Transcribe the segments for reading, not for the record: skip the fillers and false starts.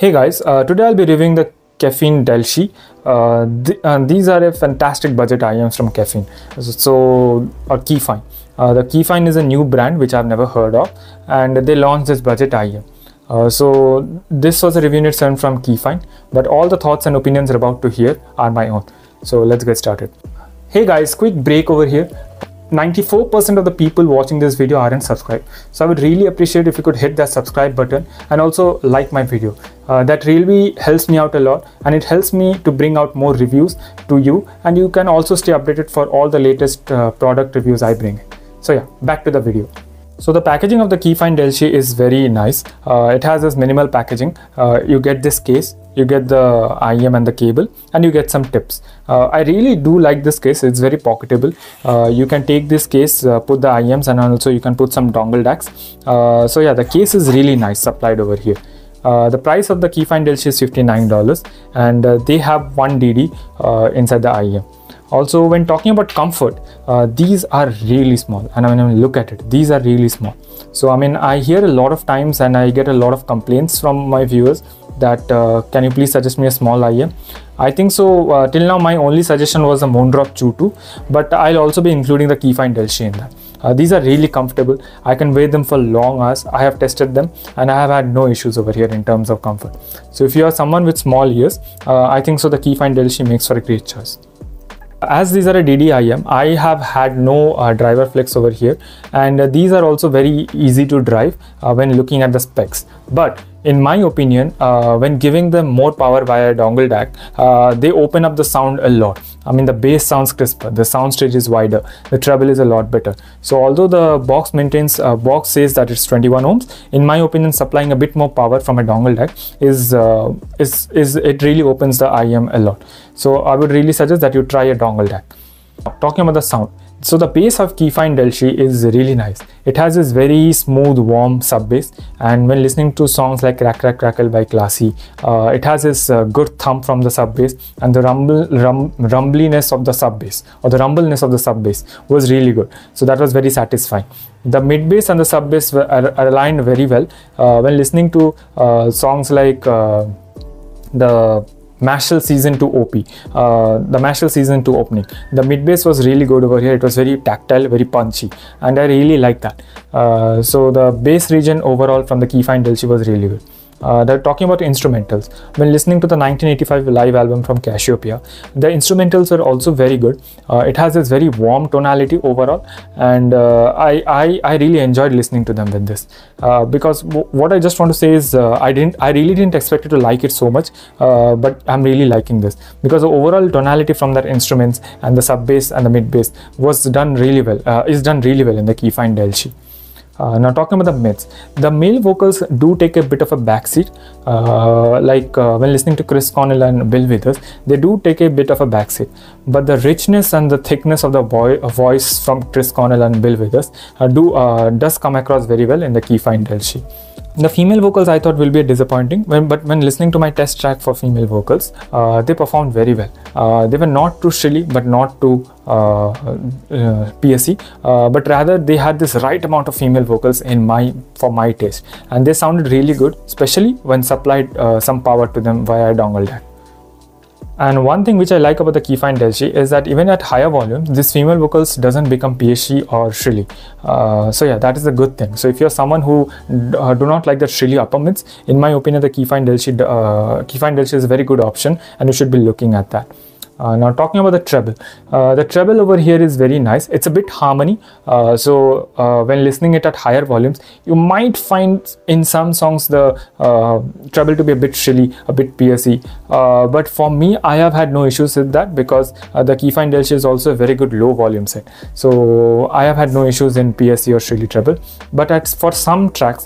Hey guys, today I'll be reviewing the Kefine Delci. These are a fantastic budget IMs from Kefine. Kefine. The Kefine is a new brand which I've never heard of, and they launched this budget IM. So this was a review unit sent from Kefine, but all the thoughts and opinions you're about to hear are my own. So let's get started. Hey guys, quick break over here. 94% of the people watching this video aren't subscribed, so I would really appreciate if you could hit that subscribe button and also like my video. That really helps me out a lot, and it helps me to bring out more reviews to you, and you can also stay updated for all the latest product reviews I bring. So yeah, back to the video. So the packaging of the Kefine Delci is very nice. It has this minimal packaging. You get this case, you get the IM and the cable, and you get some tips. I really do like this case. It's very pocketable. You can take this case, put the IMs, and also you can put some dongle DACs. So yeah, the case is really nice supplied over here. The price of the Kefine Delci is $59, and they have one DD inside the IM. Also, when talking about comfort, these are really small, and look at it, these are really small. So I hear a lot of times, and I get a lot of complaints from my viewers that can you please suggest me a small IM? I think so. Till now my only suggestion was the Moondrop Chu 2, but I'll also be including the Kefine Delci in that. These are really comfortable. I can wear them for long hours. I have tested them and I have had no issues over here in terms of comfort. So if you are someone with small ears, I think so the Kefine Delci makes for a great choice. As these are a DDIM, I have had no driver flex over here, and these are also very easy to drive when looking at the specs. But in my opinion, when giving them more power via dongle DAC, they open up the sound a lot. The bass sounds crisper, the soundstage is wider, the treble is a lot better. So although the box maintains, box says that it's 21 ohms, in my opinion, supplying a bit more power from a dongle DAC is it really opens the IM a lot. So I would really suggest that you try a dongle DAC. Talking about the sound. So the bass of Kefine Delci is really nice. It has this very smooth, warm sub bass, and when listening to songs like Crack Crack Crackle by Classy, it has this good thump from the sub bass, and the rumbliness of the sub bass, or the rumbleness of the sub bass, was really good. So that was very satisfying. The mid bass and the sub bass are aligned very well. When listening to songs like the Mashal Season 2 OP, the Mashal Season 2 opening, the mid bass was really good over here. It was very tactile, very punchy, and I really like that. So the bass region overall from the Kefine Delci was really good. They're talking about instrumentals. When listening to the 1985 live album from Cassiopeia, the instrumentals were also very good. It has this very warm tonality overall, and I really enjoyed listening to them with this, because what I just want to say is I really didn't expect you to like it so much, but I'm really liking this, because the overall tonality from their instruments and the sub bass and the mid bass was done really well, is done really well in the Kefine Delci. Now talking about the mids, the male vocals do take a bit of a backseat. When listening to Chris Cornell and Bill Withers, they do take a bit of a backseat. But the richness and the thickness of the voice from Chris Cornell and Bill Withers does come across very well in the Kefine Delci. The female vocals I thought will be disappointing, but when listening to my test track for female vocals, they performed very well. They were not too shrilly, but not too PSE, but rather they had this right amount of female vocals for my taste, and they sounded really good, especially when supplied some power to them via dongle DAC. And one thing which I like about the Kefine Delci is that even at higher volumes, this female vocals doesn't become PSE or shrilly. So yeah, that is a good thing. So if you're someone who do not like the shrilly upper mids, in my opinion, the Kefine Delci is a very good option, and you should be looking at that. Now talking about the treble over here is very nice. It's a bit harmony, so when listening it at higher volumes, you might find in some songs the treble to be a bit shrilly, a bit piercy, but for me I have had no issues with that, because the Kefine Delci is also a very good low volume set, so I have had no issues in piercy or shrilly treble. But for some tracks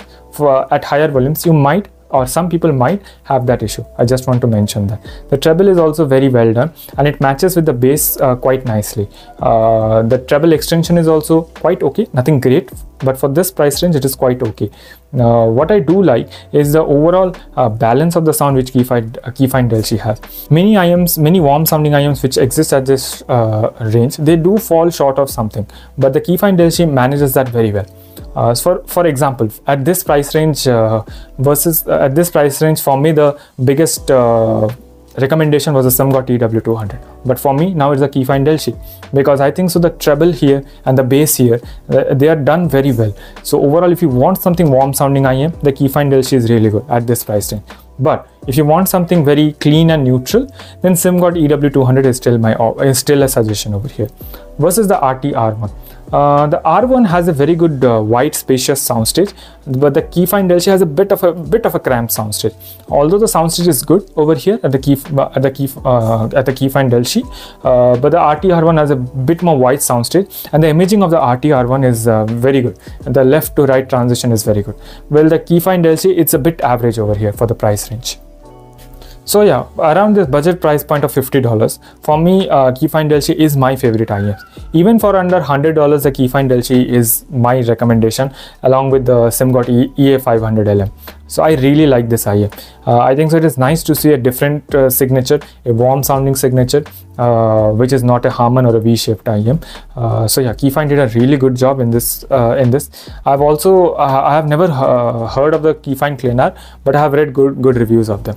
at higher volumes, you might, or some people might have that issue. I just want to mention that. The treble is also very well done, and it matches with the bass quite nicely. The treble extension is also quite okay, nothing great, but for this price range it is quite okay. Now what I do like is the overall balance of the sound which Kefine Delci has. Many warm sounding IMs which exist at this range, they do fall short of something, but the Kefine Delci manages that very well. For example, at this price range for me the biggest recommendation was the Simgot EW200, but for me now it's the Kefine Delci, because I think so the treble here and the bass here, they are done very well. So overall, if you want something warm sounding IM, the Kefine Delci is really good at this price range. But if you want something very clean and neutral, then Simgot EW200 is still a suggestion over here. Versus the RT R1. The R1 has a very good wide, spacious soundstage, but the Kefine Delci has a bit of a cramped soundstage. Although the soundstage is good over here at the Kefine Delci, but the RT R1 has a bit more wide soundstage, and the imaging of the RT R1 is very good. The left to right transition is very good. Well, the Kefine Delci, it's a bit average over here for the price range. So yeah, around this budget price point of $50, for me Kefine Delci is my favorite IM. Even for under $100, the Kefine Delci is my recommendation, along with the Simgot EA500LM. So I really like this IM. I think so it is nice to see a different signature, a warm sounding signature, which is not a Harman or a V-shaped IM. So yeah, Kefine did a really good job in this. I've also I have never heard of the Kefine Cleaner, but I have read good reviews of them.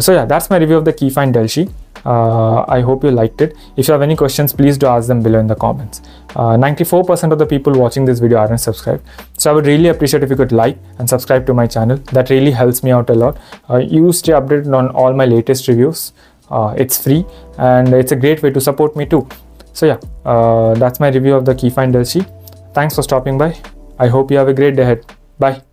So yeah, that's my review of the Kefine Delci. I hope you liked it. If you have any questions, please do ask them below in the comments. 94% of the people watching this video aren't subscribed, so I would really appreciate if you could like and subscribe to my channel. That really helps me out a lot. You stay updated on all my latest reviews. It's free and it's a great way to support me too. So yeah, that's my review of the Kefine Delci. Thanks for stopping by. I hope you have a great day ahead. Bye.